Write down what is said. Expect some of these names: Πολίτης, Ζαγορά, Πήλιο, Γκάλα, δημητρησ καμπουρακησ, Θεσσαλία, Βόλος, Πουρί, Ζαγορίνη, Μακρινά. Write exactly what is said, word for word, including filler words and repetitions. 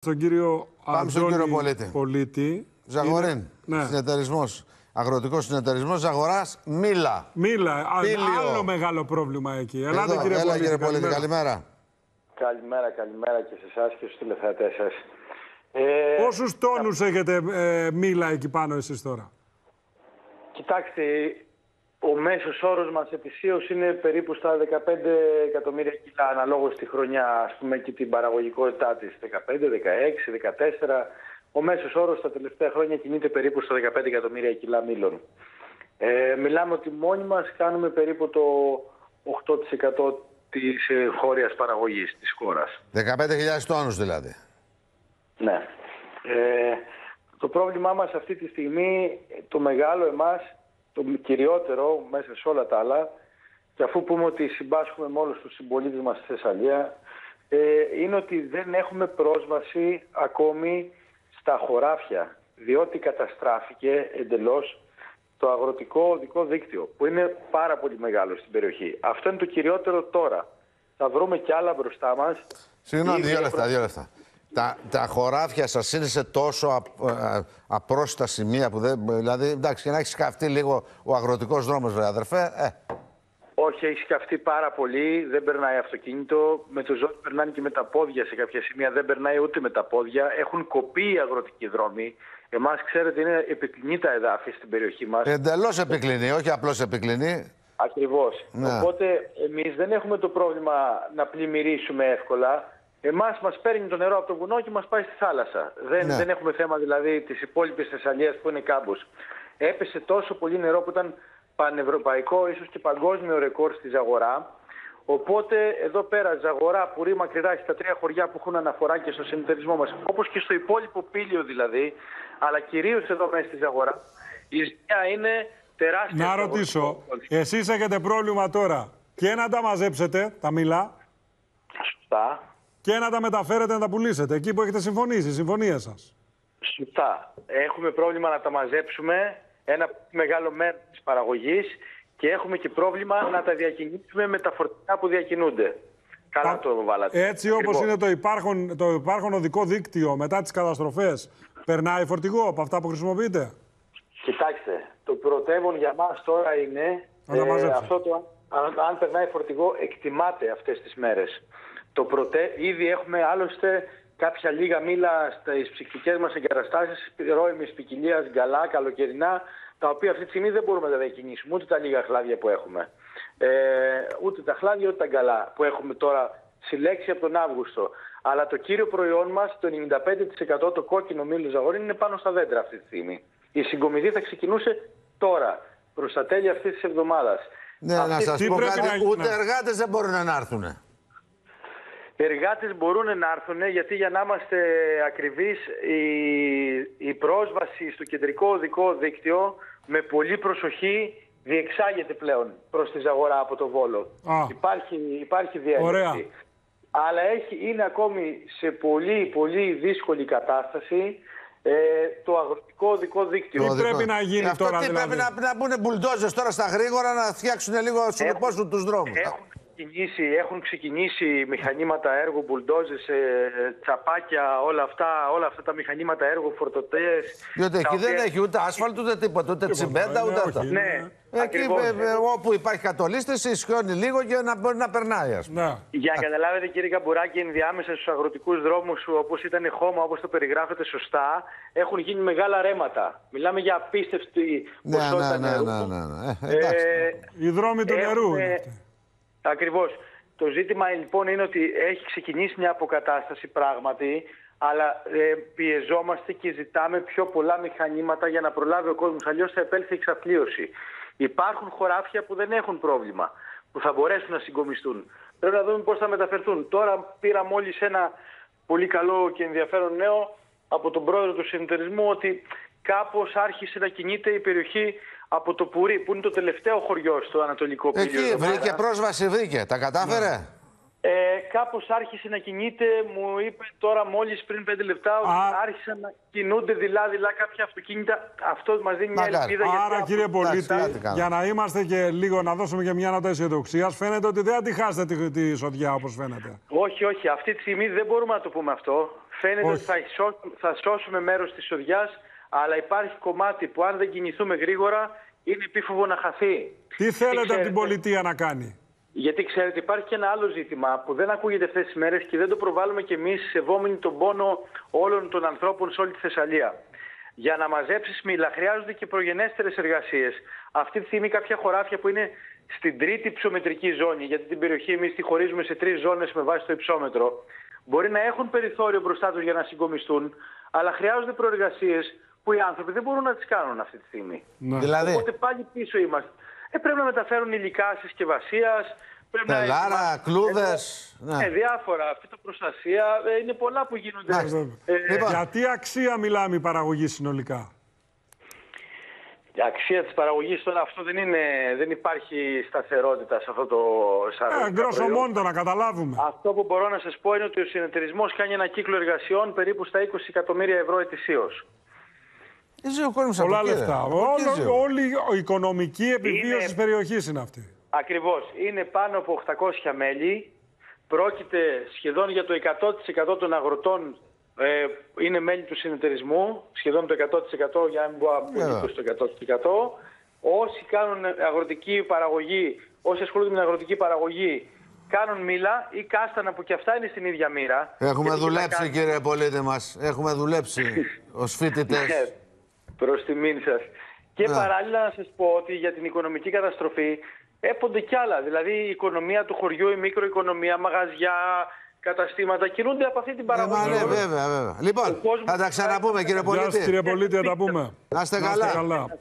Στον κύριο Αντώνη Πολίτη. Ζαγορέν, είναι... συνεταιρισμός, αγροτικός συνεταιρισμός, Ζαγοράς, Μήλα. Μήλα, άλλο μεγάλο πρόβλημα εκεί. Εδώ, Ελάτε, κύριε, έλα, κύριε Πολίτη, καλημέρα. καλημέρα. Καλημέρα, καλημέρα και σε εσάς και στους τηλεθεατές σας. Ε, Πόσους τόνους θα... έχετε ε, μήλα εκεί πάνω εσείς τώρα? Κοιτάξτε, ο μέσος όρος μας ετησίως είναι περίπου στα δεκαπέντε εκατομμύρια κιλά, αναλόγως τη χρονιά, ας πούμε, και την παραγωγικότητά της. δεκαπέντε, δεκαέξι, δεκατέσσερα. Ο μέσος όρος τα τελευταία χρόνια κινείται περίπου στα δεκαπέντε εκατομμύρια κιλά μήλων. Ε, μιλάμε ότι μόνοι μας κάνουμε περίπου το οκτώ τοις εκατό της χώριας παραγωγής της χώρας. δεκαπέντε χιλιάδες τόνους δηλαδή. Ναι. Ε, το πρόβλημά μας αυτή τη στιγμή, το μεγάλο εμάς, το κυριότερο μέσα σε όλα τα άλλα, και αφού πούμε ότι συμπάσχουμε με όλους τους συμπολίτες μας στη Θεσσαλία, ε, είναι ότι δεν έχουμε πρόσβαση ακόμη στα χωράφια, διότι καταστράφηκε εντελώς το αγροτικό οδικό δίκτυο, που είναι πάρα πολύ μεγάλο στην περιοχή. Αυτό είναι το κυριότερο τώρα. Θα βρούμε κι άλλα μπροστά μας. Συγγνώμη, δύο λεφτά, δύο λεφτά. Τα, τα χωράφια σας είναι σε τόσο α, α, απρόσιτα σημεία που δεν... Δηλαδή, εντάξει, και να έχει σκαφτεί λίγο ο αγροτικός δρόμος, ρε αδερφέ. Ε. Όχι, έχει σκαφτεί πάρα πολύ, δεν περνάει αυτοκίνητο. Με το ζώδιο περνάνε και με τα πόδια σε κάποια σημεία, δεν περνάει ούτε με τα πόδια. Έχουν κοπεί οι αγροτικοί δρόμοι. Εμάς, ξέρετε, είναι επικλινή τα εδάφη στην περιοχή μας. Εντελώς επικλινή, όχι απλώς επικλινή. Ακριβώς. Ναι. Οπότε, εμείς δεν έχουμε το πρόβλημα να πλημμυρίσουμε εύκολα. Εμάς μας παίρνει το νερό από το βουνό και μας πάει στη θάλασσα. Δεν, ναι. δεν έχουμε θέμα δηλαδή της υπόλοιπης Θεσσαλίας που είναι κάμπος. Έπεσε τόσο πολύ νερό που ήταν πανευρωπαϊκό, ίσως και παγκόσμιο ρεκόρ στη Ζαγορά. Οπότε εδώ πέρα Ζαγορά, Πουρί, Μακρινά, και τα τρία χωριά που έχουν αναφορά και στο συνεταιρισμό μας, όπως και στο υπόλοιπο Πήλιο δηλαδή, αλλά κυρίως εδώ μέσα στη Ζαγορά, η ζημιά είναι τεράστια. Να ρωτήσω, εσείς έχετε πρόβλημα τώρα και να τα μαζέψετε, τα μήλα. Σωστά. Και να τα μεταφέρετε να τα πουλήσετε, εκεί που έχετε συμφωνήσει, η συμφωνία σας. Σωστά. Έχουμε πρόβλημα να τα μαζέψουμε, ένα μεγάλο μέρος της παραγωγής, και έχουμε και πρόβλημα να τα διακινήσουμε με τα φορτηγά που διακινούνται. Καλά Α, το βάλατε. Έτσι όπως λοιπόν. είναι το υπάρχον, το υπάρχον οδικό δίκτυο μετά τις καταστροφές, περνάει φορτηγό από αυτά που χρησιμοποιείτε? Κοιτάξτε, το πρωτεύον για μας τώρα είναι, ε, αυτό το, αν, αν περνάει φορτηγό, εκτιμάται αυτές τις μέρες. Το πρωτε... Ήδη έχουμε άλλωστε κάποια λίγα μήλα στις ψυχικές μας εγκαταστάσεις ρόημης ποικιλίας, γκαλά, καλοκαιρινά, τα οποία αυτή τη στιγμή δεν μπορούμε να τα διακινήσουμε, ούτε τα λίγα χλάδια που έχουμε. Ε, ούτε τα χλάδια, ούτε τα γκαλά που έχουμε τώρα συλλέξει από τον Αύγουστο. Αλλά το κύριο προϊόν μας, το ενενήντα πέντε τοις εκατό, το κόκκινο μήλο Ζαγορίνη, είναι πάνω στα δέντρα αυτή τη στιγμή. Η συγκομιδή θα ξεκινούσε τώρα, προς τα τέλη αυτής της εβδομάδας. Ναι, αυτή... να σας πω κάτι, να... ούτε εργάτες δεν μπορούν να έρθουν. Οι εργάτες μπορούν να έρθουν, γιατί για να είμαστε ακριβείς, η, η πρόσβαση στο κεντρικό οδικό δίκτυο με πολλή προσοχή διεξάγεται πλέον προς τη Ζαγορά από το Βόλο. Α, υπάρχει υπάρχει διέλευση. Αλλά έχει, είναι ακόμη σε πολύ, πολύ δύσκολη κατάσταση ε, το αγροτικό οδικό δίκτυο. Τι πρέπει να γίνει αυτό τώρα, τι δηλαδή? Πρέπει να, να μπουν μπουλντόζες τώρα στα γρήγορα να φτιάξουν λίγο συνεπόσουν τους δρόμους. Έχουν. Έχουν ξεκινήσει μηχανήματα έργου, μπουλντόζες, τσαπάκια, όλα αυτά, όλα αυτά τα μηχανήματα έργου, φορτωτές. Διότι εκεί δεν έχει ούτε άσφαλτο, ούτε τίποτα, ούτε τσιμέντα, ούτε αυτά. Ναι, εκεί όπου υπάρχει κατολίστηση, ισχυώνει λίγο και να μπορεί να περνάει, ας πούμε. Για να καταλάβετε, κύριε Καμπουράκη, ενδιάμεσα στους αγροτικούς δρόμους, όπως ήταν χώμα, όπως το περιγράφετε σωστά, έχουν γίνει μεγάλα ρέματα. Μιλάμε για απίστευτη ποσότητα νερού. Ναι, ναι, ναι. Οι δρόμοι του νερού. Ακριβώς. Το ζήτημα λοιπόν είναι ότι έχει ξεκινήσει μια αποκατάσταση πράγματι, αλλά ε, πιεζόμαστε και ζητάμε πιο πολλά μηχανήματα για να προλάβει ο κόσμος. Αλλιώς θα επέλθει εξαθλίωση. Υπάρχουν χωράφια που δεν έχουν πρόβλημα, που θα μπορέσουν να συγκομιστούν. Πρέπει να δούμε πώς θα μεταφερθούν. Τώρα πήρα μόλις ένα πολύ καλό και ενδιαφέρον νέο από τον πρόεδρο του συνεταιρισμού, ότι κάπως άρχισε να κινείται η περιοχή από το Πουρί, που είναι το τελευταίο χωριό στο Ανατολικό Πήλιο. Εκεί βρήκε πρόσβαση, βρήκε. Τα κατάφερε. Ε, κάπως άρχισε να κινείται, μου είπε τώρα μόλις πριν πέντε λεπτά ότι Α... άρχισαν να κινούνται δειλά-δειλά κάποια αυτοκίνητα. Αυτό μας δίνει Μακάρι. μια ελπίδα. Άρα γιατί... κύριε Πολίτη, για να είμαστε και λίγο, να δώσουμε και μια νότα αισιοδοξίας, φαίνεται ότι δεν αντιχάσετε τη, τη σοδιά όπως φαίνεται. Όχι, όχι. Αυτή τη στιγμή δεν μπορούμε να το πούμε αυτό. Φαίνεται ότι θα, θα σώσουμε μέρος της σοδιάς, αλλά υπάρχει κομμάτι που αν δεν κινηθούμε γρήγορα είναι επίφοβο να χαθεί. Τι θέλετε από την πολιτεία να κάνει? Γιατί ξέρετε, υπάρχει και ένα άλλο ζήτημα που δεν ακούγεται αυτές τις μέρες και δεν το προβάλλουμε κι εμείς, σεβόμενοι τον πόνο όλων των ανθρώπων σε όλη τη Θεσσαλία. Για να μαζέψει σμήλα χρειάζονται και προγενέστερες εργασίες. Αυτή τη στιγμή κάποια χωράφια που είναι στην τρίτη ψωμετρική ζώνη, γιατί την περιοχή εμείς τη χωρίζουμε σε τρεις ζώνες με βάση το υψόμετρο, μπορεί να έχουν περιθώριο μπροστά τους για να συγκομιστούν, αλλά χρειάζονται προεργασίες που οι άνθρωποι δεν μπορούν να τις κάνουν αυτή τη στιγμή. Ναι. Δηλαδή... Οπότε πάλι πίσω είμαστε. Ε, πρέπει να μεταφέρουν υλικά συσκευασίας, πελάρα, να... κλούδες. Ε, ναι. ε, διάφορα, φυτοπροστασία, ε, είναι πολλά που γίνονται. Ε, λοιπόν. Για τι αξία μιλάμε η παραγωγή συνολικά? Η αξία της παραγωγής τώρα, αυτό δεν είναι, δεν υπάρχει σταθερότητα σε αυτό το σαράντα. Γκρόσο μόντο να καταλάβουμε. Αυτό που μπορώ να σας πω είναι ότι ο συνεταιρισμός κάνει ένα κύκλο εργασιών περίπου στα είκοσι εκατομμύρια ευρώ ετησίως. Πολλά λεφτά. Όλη η οικονομική επιβίωση της περιοχής είναι αυτή. Ακριβώς. Είναι πάνω από οκτακόσια μέλη. Πρόκειται σχεδόν για το εκατό τοις εκατό των αγροτών. Ε, είναι μέλη του συνεταιρισμού. Σχεδόν το εκατό τοις εκατό, για να μην πω από εκατό τοις εκατό. Όσοι κάνουν αγροτική παραγωγή, όσοι ασχολούνται με την αγροτική παραγωγή, κάνουν μήλα ή κάστανα, που και αυτά είναι στην ίδια μοίρα. Έχουμε δουλέψει, κύριε Πολίτη μας. Έχουμε δουλέψει ως φοιτητές. Προς τιμήν σας. Και yeah. παράλληλα να σας πω ότι για την οικονομική καταστροφή έπονται κι άλλα. Δηλαδή η οικονομία του χωριού, η μικροοικονομία, μαγαζιά, καταστήματα κινούνται από αυτή την παραγωγή. Yeah, yeah, βέβαια, βέβαια. Λοιπόν, θα τα ξαναπούμε, κύριε Πολίτη. Γεια σας, κύριε Πολίτη, θα τα πούμε. Να είστε καλά.